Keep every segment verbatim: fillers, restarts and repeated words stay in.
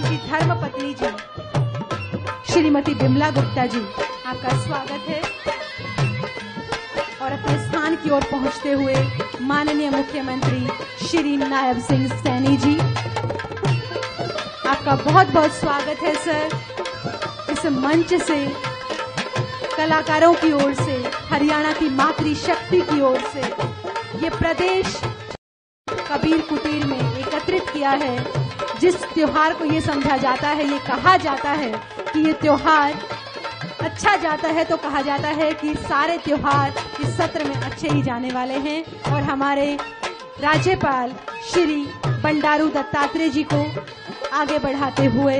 उनकी धर्मपत्नी जी श्रीमती बिमला गुप्ता जी, आपका स्वागत है। और अपने स्थान की ओर पहुंचते हुए माननीय मुख्यमंत्री श्री नायब सिंह सैनी जी, आपका बहुत बहुत स्वागत है सर। इस मंच से कलाकारों की ओर से, हरियाणा की मातृ शक्ति की ओर से ये प्रदेश कबीर कुटीर में एकत्रित किया है। जिस त्योहार को ये समझा जाता है, ये कहा जाता है कि ये त्योहार अच्छा जाता है, तो कहा जाता है कि सारे त्योहार इस सत्र में अच्छे ही जाने वाले हैं। और हमारे राज्यपाल श्री भंडारू दत्तात्रेय जी को आगे बढ़ाते हुए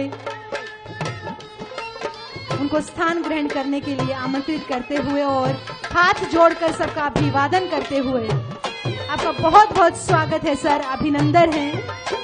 उनको स्थान ग्रहण करने के लिए आमंत्रित करते हुए और हाथ जोड़कर सबका अभिवादन करते हुए आपका बहुत बहुत स्वागत है सर, अभिनंदन है।